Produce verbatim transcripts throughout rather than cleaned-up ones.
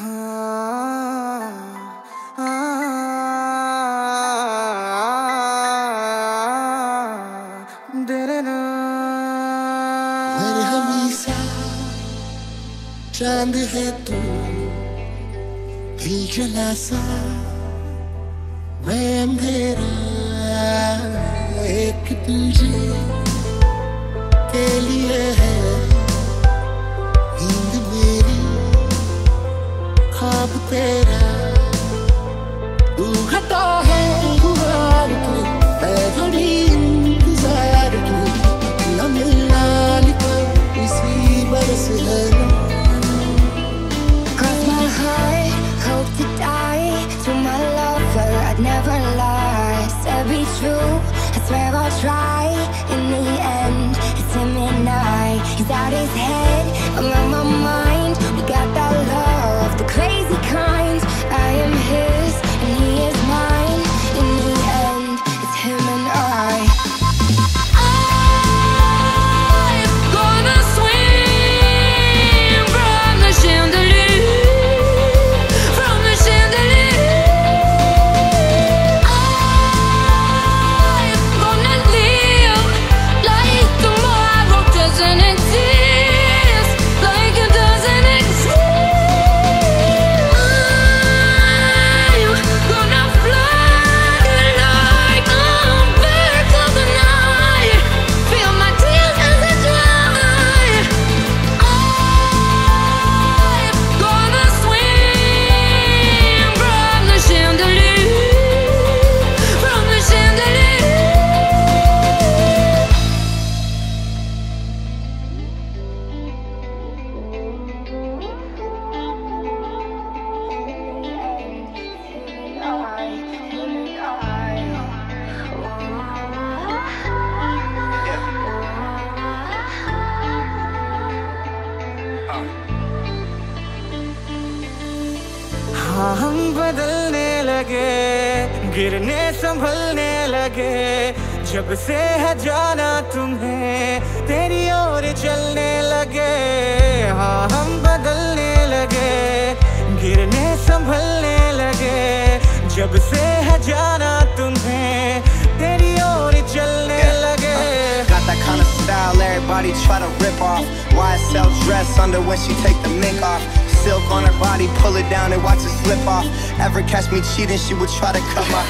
Ah, ah, ah, ah, da-da-da. मेरे हमेशा चांद है तू भी जला सा, मैं अंधेरा, एक तुझे के लिए है तेरा। तू घटा है गुहार की, मैं घड़ी इंतजार की, न मिलना लिखा इसी बरस है। Cause my high, hope to die to my lover, I'd never lie. Said be true, I swear I'll try. In the end, it's him and I. He's out his head, I'm on my mind. We got that love, the crazy. हाँ, हम बदलने लगे, गिरने संभलने लगे, जब से है जाना तुम्हें तेरी ओर चलने लगे। हाँ, हम बदलने लगे, गिरने संभलने लगे, जब से है जाना तुम्हें तेरी ओर चलने लगे। Got that kind of style everybody try to rip off. Y S L dress under when she take the mink off. Silk on her body, pull it down and watch it slip off. Ever catch me cheating, she would try to come up.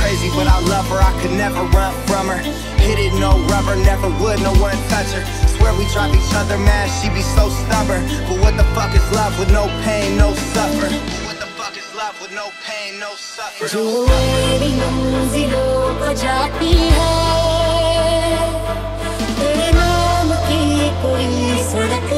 Crazy, but I love her, I could never run from her. Hit it, no rubber, never would, no one touch her. Swear we drive each other mad, she be so stubborn. But what the fuck is love with no pain, no suffer? What the fuck is love with no pain, no suffer? Jo meri manzilon ko jaati hai, tere naam ki koi sadak